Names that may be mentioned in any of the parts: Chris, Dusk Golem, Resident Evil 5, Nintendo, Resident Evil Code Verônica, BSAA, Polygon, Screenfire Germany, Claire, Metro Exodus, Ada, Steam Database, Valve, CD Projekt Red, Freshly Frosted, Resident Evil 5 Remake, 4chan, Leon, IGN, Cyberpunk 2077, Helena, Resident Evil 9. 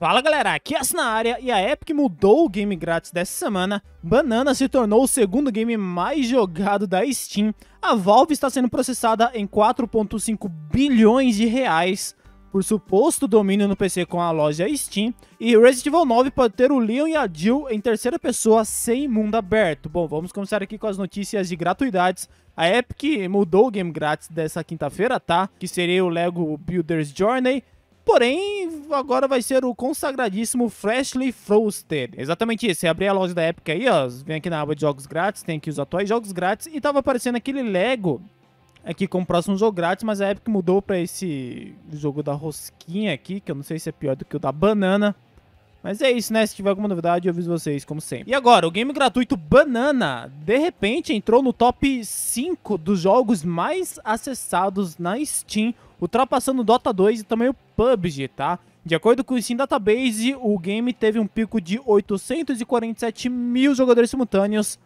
Fala galera, aqui é a Sinária e a Epic mudou o game grátis dessa semana, Banana se tornou o segundo game mais jogado da Steam, a Valve está sendo processada em 4,5 bilhões de reais por suposto domínio no PC com a loja Steam, e Resident Evil 9 pode ter o Leon e a Jill em terceira pessoa sem mundo aberto. Bom, vamos começar aqui com as notícias de gratuidades. A Epic mudou o game grátis dessa quinta-feira, tá? Que seria o LEGO Builder's Journey. Porém, agora vai ser o consagradíssimo Freshly Frosted. Exatamente isso, você abrir a loja da Epic aí, ó, vem aqui na aba de jogos grátis, tem aqui os atuais jogos grátis, e tava aparecendo aquele Lego aqui como próximo jogo grátis, mas a Epic mudou pra esse jogo da rosquinha aqui, que eu não sei se é pior do que o da banana. Mas é isso, né? Se tiver alguma novidade, eu aviso vocês, como sempre. E agora, o game gratuito Banana, de repente, entrou no top 5 dos jogos mais acessados na Steam, ultrapassando o Dota 2 e também o PUBG, tá? De acordo com o Steam Database, o game teve um pico de 847 mil jogadores simultâneos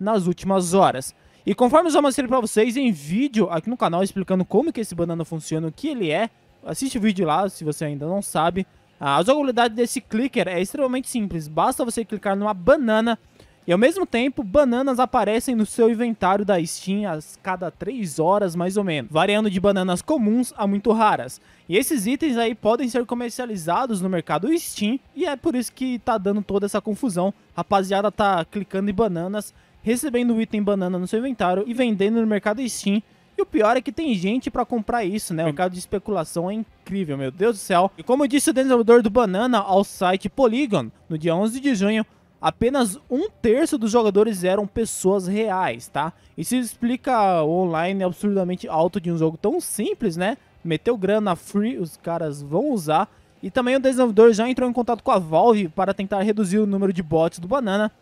nas últimas horas. E conforme eu já mostrei pra vocês em vídeo aqui no canal, explicando como que esse Banana funciona, o que ele é, assiste o vídeo lá, se você ainda não sabe. A jogabilidade desse clicker é extremamente simples, basta você clicar numa banana e ao mesmo tempo bananas aparecem no seu inventário da Steam a cada 3 horas mais ou menos, variando de bananas comuns a muito raras. E esses itens aí podem ser comercializados no mercado Steam e é por isso que tá dando toda essa confusão. Rapaziada tá clicando em bananas, recebendo o item banana no seu inventário e vendendo no mercado Steam. E o pior é que tem gente pra comprar isso, né? O mercado de especulação é incrível, meu Deus do céu. E como eu disse o desenvolvedor do Banana ao site Polygon, no dia 11 de junho, apenas 1/3 dos jogadores eram pessoas reais, tá? Isso explica o online absurdamente alto de um jogo tão simples, né? Meteu grana free, os caras vão usar. E também o desenvolvedor já entrou em contato com a Valve para tentar reduzir o número de bots do Banana.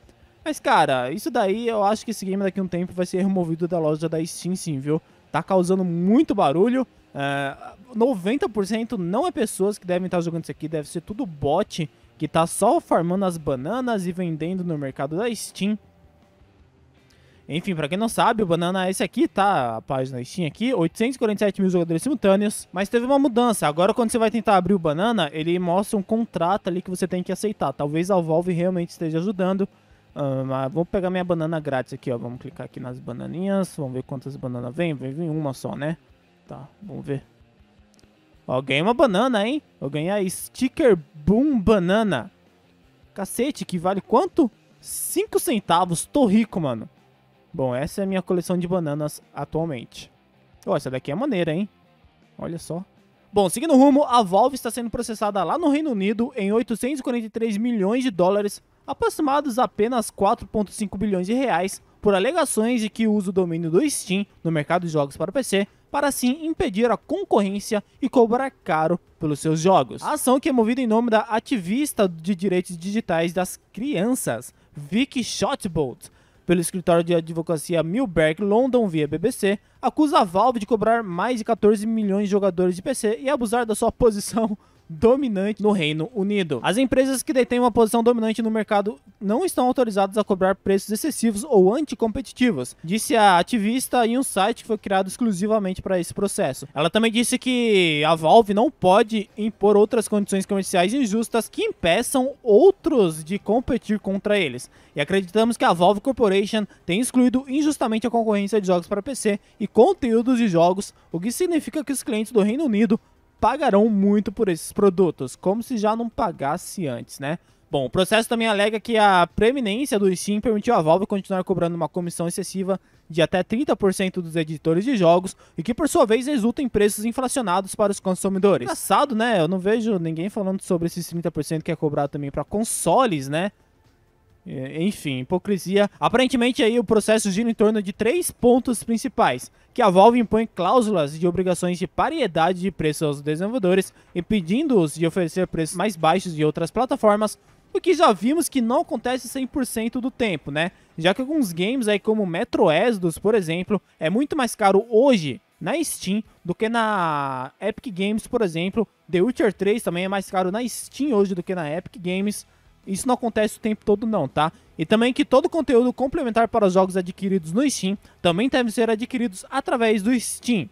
Mas, cara, isso daí eu acho que esse game daqui a um tempo vai ser removido da loja da Steam, sim, viu? Tá causando muito barulho, 90% não é pessoas que devem estar jogando isso aqui, deve ser tudo bot que tá só farmando as bananas e vendendo no mercado da Steam. Enfim, pra quem não sabe, o Banana é esse aqui, tá? A página Steam aqui, 847 mil jogadores simultâneos. Mas teve uma mudança, agora quando você vai tentar abrir o Banana, ele mostra um contrato ali que você tem que aceitar. Talvez a Valve realmente esteja ajudando. Vou pegar minha banana grátis aqui, ó. Vamos clicar aqui nas bananinhas. Vamos ver quantas bananas vem. Vem uma só, né? Tá, vamos ver. Ó, ganhei uma banana, hein? Eu ganhei a Sticker Boom Banana. Cacete, que vale quanto? 5 centavos. Tô rico, mano. Bom, essa é a minha coleção de bananas atualmente. Ó, essa daqui é maneira, hein? Olha só. Bom, seguindo o rumo, a Valve está sendo processada lá no Reino Unido em 843 milhões de dólares. Aproximados a apenas 4,5 bilhões de reais por alegações de que usa o domínio do Steam no mercado de jogos para PC para assim impedir a concorrência e cobrar caro pelos seus jogos. A ação que é movida em nome da ativista de direitos digitais das crianças, Vicky Shotbolt, pelo escritório de advocacia Milberg London via BBC, acusa a Valve de cobrar mais de 14 milhões de jogadores de PC e abusar da sua posição dominante no Reino Unido. As empresas que detêm uma posição dominante no mercado não estão autorizadas a cobrar preços excessivos ou anticompetitivos, disse a ativista em um site que foi criado exclusivamente para esse processo. Ela também disse que a Valve não pode impor outras condições comerciais injustas que impeçam outros de competir contra eles. E acreditamos que a Valve Corporation tem excluído injustamente a concorrência de jogos para PC e conteúdos de jogos, o que significa que os clientes do Reino Unido pagarão muito por esses produtos, como se já não pagasse antes, né? Bom, o processo também alega que a preeminência do Steam permitiu a Valve continuar cobrando uma comissão excessiva de até 30% dos editores de jogos e que, por sua vez, resulta em preços inflacionados para os consumidores. Engraçado, né? Eu não vejo ninguém falando sobre esses 30% que é cobrado também para consoles, né? Enfim, hipocrisia. Aparentemente aí o processo gira em torno de 3 pontos principais, que a Valve impõe cláusulas de obrigações de paridade de preço aos desenvolvedores, impedindo-os de oferecer preços mais baixos de outras plataformas, o que já vimos que não acontece 100% do tempo, né? Já que alguns games aí como Metro Exodus, por exemplo, é muito mais caro hoje na Steam do que na Epic Games, por exemplo. The Witcher 3 também é mais caro na Steam hoje do que na Epic Games. Isso não acontece o tempo todo não, tá? E também que todo conteúdo complementar para os jogos adquiridos no Steam também deve ser adquiridos através do Steam.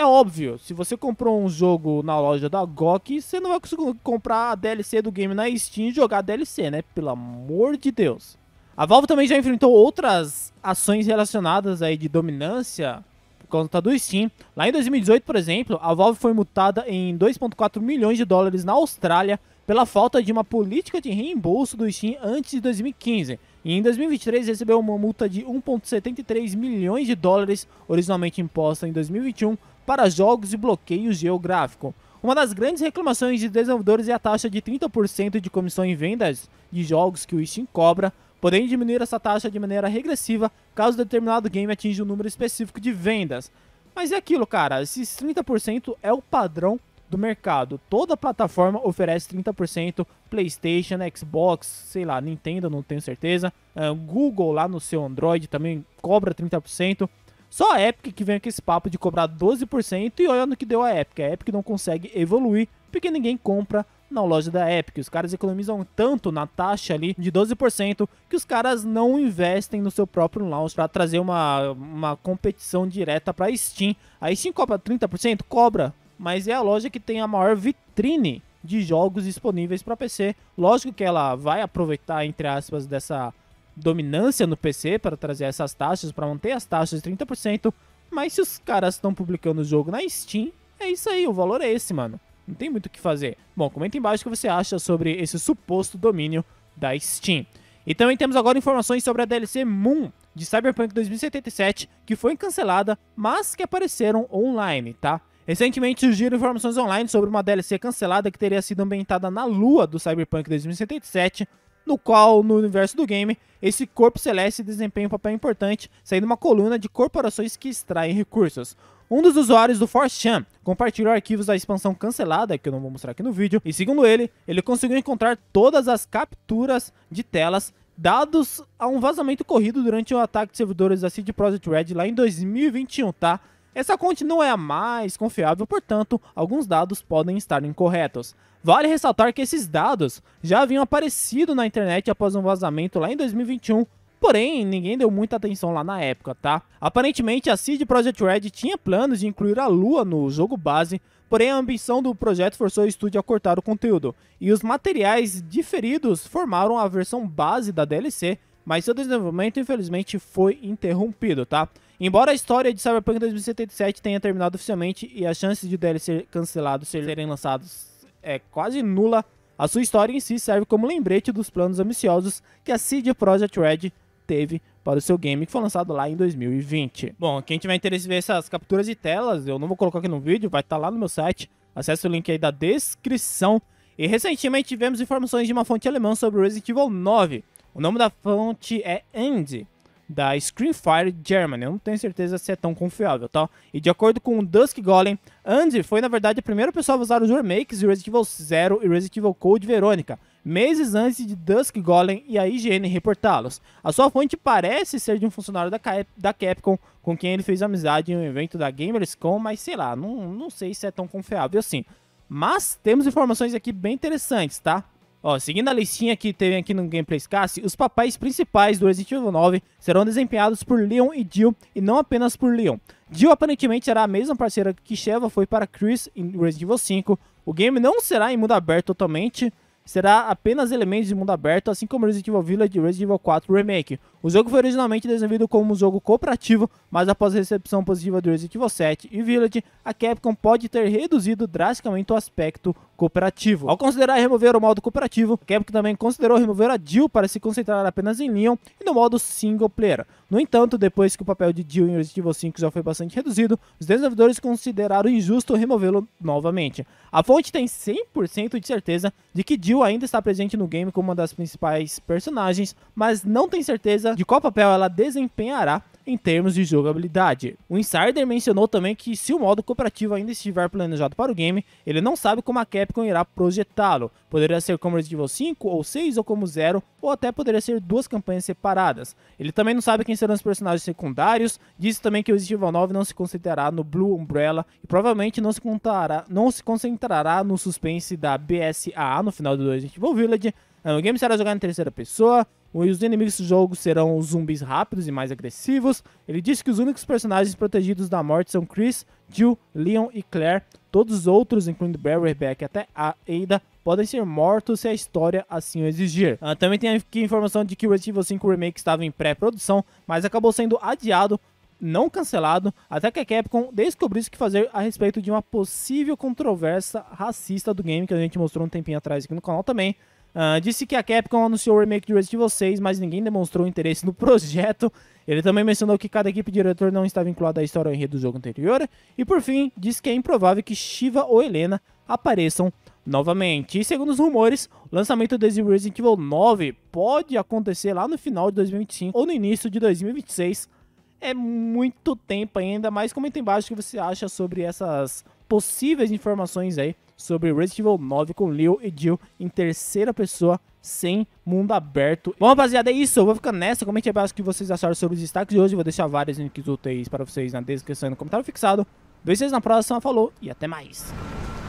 É óbvio, se você comprou um jogo na loja da GOG, você não vai conseguir comprar a DLC do game na Steam e jogar a DLC, né? Pelo amor de Deus. A Valve também já enfrentou outras ações relacionadas aí de dominância por conta do Steam. Lá em 2018, por exemplo, a Valve foi multada em 2,4 milhões de dólares na Austrália pela falta de uma política de reembolso do Steam antes de 2015. E em 2023 recebeu uma multa de 1,73 milhões de dólares, originalmente imposta em 2021, para jogos e bloqueio geográfico. Uma das grandes reclamações de desenvolvedores é a taxa de 30% de comissão em vendas de jogos que o Steam cobra, podendo diminuir essa taxa de maneira regressiva caso determinado game atinja um número específico de vendas. Mas é aquilo, cara, esses 30% é o padrão do mercado. Toda plataforma oferece 30%, PlayStation, Xbox, sei lá, Nintendo, não tenho certeza, Google lá no seu Android também cobra 30%. Só a Epic que vem com esse papo de cobrar 12% e olhando o que deu a Epic. A Epic não consegue evoluir porque ninguém compra na loja da Epic. Os caras economizam tanto na taxa ali de 12% que os caras não investem no seu próprio launch para trazer uma competição direta para a Steam. A Steam cobra 30%? Cobra, mas é a loja que tem a maior vitrine de jogos disponíveis para PC. Lógico que ela vai aproveitar, entre aspas, dessa dominância no PC para trazer essas taxas, para manter as taxas de 30%, mas se os caras estão publicando o jogo na Steam, é isso aí, o valor é esse, mano. Não tem muito o que fazer. Bom, comenta embaixo o que você acha sobre esse suposto domínio da Steam. E também temos agora informações sobre a DLC Moon de Cyberpunk 2077, que foi cancelada, mas que apareceram online, tá? Recentemente surgiram informações online sobre uma DLC cancelada que teria sido ambientada na lua do Cyberpunk 2077, no qual, no universo do game, esse corpo celeste desempenha um papel importante, saindo uma coluna de corporações que extraem recursos. Um dos usuários do 4chan compartilhou arquivos da expansão cancelada, que eu não vou mostrar aqui no vídeo, e segundo ele, ele conseguiu encontrar todas as capturas de telas dados a um vazamento ocorrido durante o ataque de servidores da CD Projekt Red lá em 2021, tá? Essa fonte não é a mais confiável, portanto, alguns dados podem estar incorretos. Vale ressaltar que esses dados já haviam aparecido na internet após um vazamento lá em 2021, porém, ninguém deu muita atenção lá na época, tá? Aparentemente, a CD Projekt Red tinha planos de incluir a lua no jogo base, porém a ambição do projeto forçou o estúdio a cortar o conteúdo, e os materiais diferidos formaram a versão base da DLC, mas seu desenvolvimento, infelizmente, foi interrompido, tá? Embora a história de Cyberpunk 2077 tenha terminado oficialmente e as chances de DLC cancelados serem lançados é quase nula, a sua história em si serve como lembrete dos planos ambiciosos que a CD Projekt Red teve para o seu game, que foi lançado lá em 2020. Bom, quem tiver interesse em ver essas capturas de telas, eu não vou colocar aqui no vídeo, vai estar lá no meu site, acesse o link aí da descrição. E recentemente tivemos informações de uma fonte alemã sobre Resident Evil 9. O nome da fonte é Andy, da Screenfire Germany, eu não tenho certeza se é tão confiável, tá? E de acordo com o Dusk Golem, Andy foi na verdade a primeira pessoa a usar os remakes de Resident Evil 0 e Resident Evil Code Verônica, meses antes de Dusk Golem e a IGN reportá-los. A sua fonte parece ser de um funcionário da Capcom, com quem ele fez amizade em um evento da Gamerscom, mas sei lá, não sei se é tão confiável assim. Mas temos informações aqui bem interessantes, tá? Ó, seguindo a listinha que teve aqui no Gameplayscast, os papéis principais do Resident Evil 9 serão desempenhados por Leon e Jill, e não apenas por Leon. Jill aparentemente será a mesma parceira que Sheva foi para Chris em Resident Evil 5. O game não será em mundo aberto totalmente, será apenas elementos de mundo aberto, assim como Resident Evil Village e Resident Evil 4 Remake. O jogo foi originalmente desenvolvido como um jogo cooperativo, mas após a recepção positiva do Resident Evil 7 e Village, a Capcom pode ter reduzido drasticamente o aspecto cooperativo. Ao considerar remover o modo cooperativo, a Capcom também considerou remover a Jill para se concentrar apenas em Leon e no modo single player. No entanto, depois que o papel de Jill em Resident Evil 5 já foi bastante reduzido, os desenvolvedores consideraram injusto removê-lo novamente. A fonte tem 100% de certeza de que Jill ainda está presente no game como uma das principais personagens, mas não tem certeza de qual papel ela desempenhará em termos de jogabilidade. O Insider mencionou também que se o modo cooperativo ainda estiver planejado para o game, ele não sabe como a Capcom irá projetá-lo. Poderia ser como Resident Evil 5 ou 6 ou como 0, ou até poderia ser duas campanhas separadas. Ele também não sabe quem serão os personagens secundários, disse também que o Resident Evil 9 não se concentrará no Blue Umbrella e provavelmente não se concentrará no suspense da BSAA no final do Resident Evil Village. O game será jogado em terceira pessoa, Os inimigos do jogo serão zumbis rápidos e mais agressivos. Ele disse que os únicos personagens protegidos da morte são Chris, Jill, Leon e Claire. Todos os outros, incluindo Barry, Rebecca e até a Ada, podem ser mortos se a história assim o exigir. Também tem aqui a informação de que o Resident Evil 5 Remake estava em pré-produção, mas acabou sendo adiado, não cancelado, até que a Capcom descobrisse o que fazer a respeito de uma possível controvérsia racista do game, que a gente mostrou um tempinho atrás aqui no canal também. Disse que a Capcom anunciou o remake de Resident Evil 6, mas ninguém demonstrou interesse no projeto. Ele também mencionou que cada equipe de diretor não está vinculada à história ou enredo do jogo anterior. E por fim, disse que é improvável que Shiva ou Helena apareçam novamente. E segundo os rumores, o lançamento de Resident Evil 9 pode acontecer lá no final de 2025 ou no início de 2026. É muito tempo ainda, mas comenta embaixo o que você acha sobre essas possíveis informações aí sobre Resident Evil 9 com Leo e Jill em terceira pessoa, sem mundo aberto. Bom, rapaziada, é isso. Eu vou ficando nessa. Comente aí abaixo o que vocês acharam sobre os destaques de hoje. Vou deixar vários links úteis para vocês na descrição e no comentário fixado. Vejo vocês na próxima. Falou e até mais.